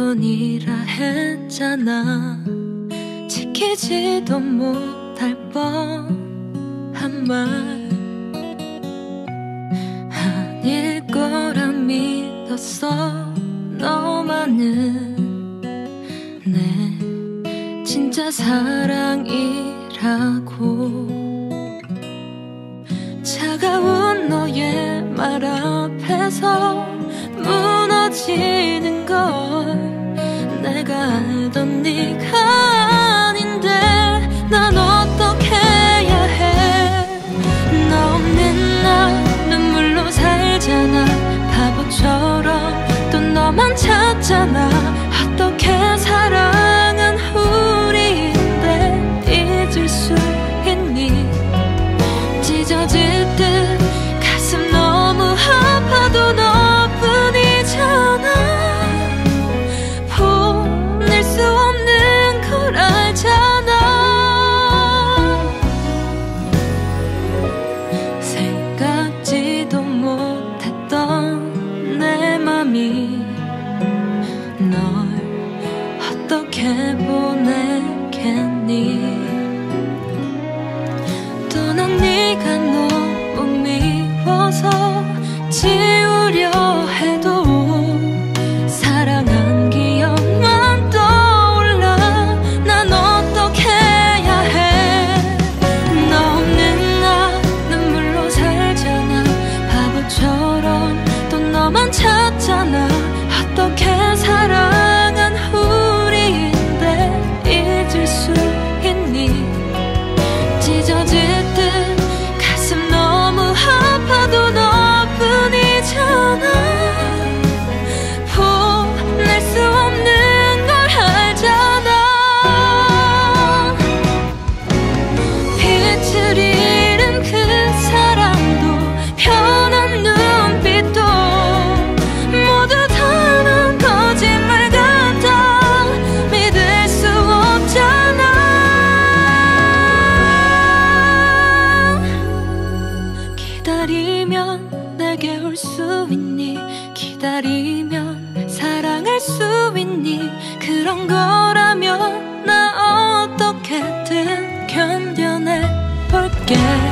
기분이라 했잖아. 지키지도 못할 뻔한 말 아닐 거라 믿었어. 너만은 내 진짜 사랑이라고. 차가운 너의 말 앞에서 무너지는 걸 내가 알던 네가 아닌데 난 어떻게 해야 해. 너 없는 날 눈물로 살잖아. 바보처럼 또 너만 찾잖아. 어떻게 사랑은 우리인데 잊을 수 있니. 찢어질 듯 가슴 너무 아파도 너뿐이잖아. 보내겠니. 떠난 네가 너무 미워서 지우려 해도 사랑한 기억만 떠올라. 난 어떻게 해야 해. 너 없는 나 눈물로 살잖아. 바보처럼 또 너만 찾잖아. 어떻게 사랑한 후 잊을 수 있니. 찢어질 듯 가슴 너무 아파도 너뿐이잖아. 보낼 수 없는 걸 알잖아. 빛을 잃은 그 사람도 변한 눈빛도 모두 다는 거짓말 같아. 기다리면 내게 올 수 있니. 기다리면 사랑할 수 있니. 그런 거라면 나 어떻게든 견뎌내 볼게.